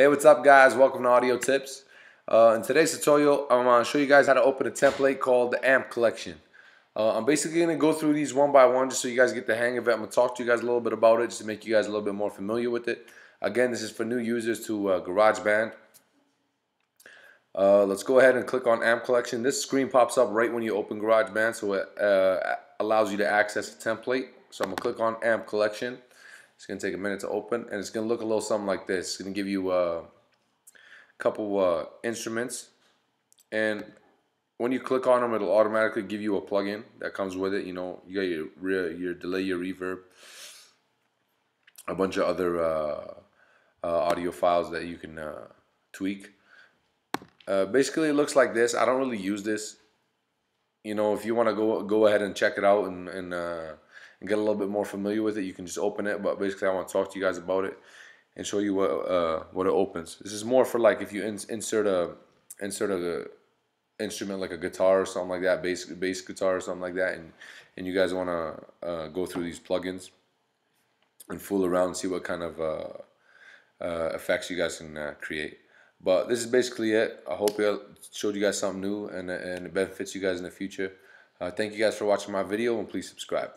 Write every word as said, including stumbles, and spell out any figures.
Hey, what's up guys? Welcome to Audio Tips. Uh, in today's tutorial, I'm going to show you guys how to open a template called the A M P Collection. Uh, I'm basically going to go through these one by one just so you guys get the hang of it. I'm going to talk to you guys a little bit about it just to make you guys a little bit more familiar with it. Again, this is for new users to uh, GarageBand. Uh, let's go ahead and click on A M P Collection. This screen pops up right when you open GarageBand, so it uh, allows you to access a template. So I'm going to click on A M P Collection. It's going to take a minute to open, and it's going to look a little something like this. It's going to give you uh, a couple uh, instruments, and when you click on them, it'll automatically give you a plugin that comes with it. You know, you got your, your delay, your reverb, a bunch of other uh, uh, audio files that you can uh, tweak. Uh, basically, it looks like this. I don't really use this. You know, if you want to go go ahead and check it out and, and uh, and get a little bit more familiar with it, you can just open it, but basically I want to talk to you guys about it and show you what uh, what it opens. This is more for like if you ins insert a insert a instrument like a guitar or something like that, bass bass guitar or something like that, and and you guys want to uh, go through these plugins and fool around and see what kind of uh, uh, effects you guys can uh, create. But this is basically it. I hope I showed you guys something new and, and it benefits you guys in the future. Uh, thank you guys for watching my video, and please subscribe.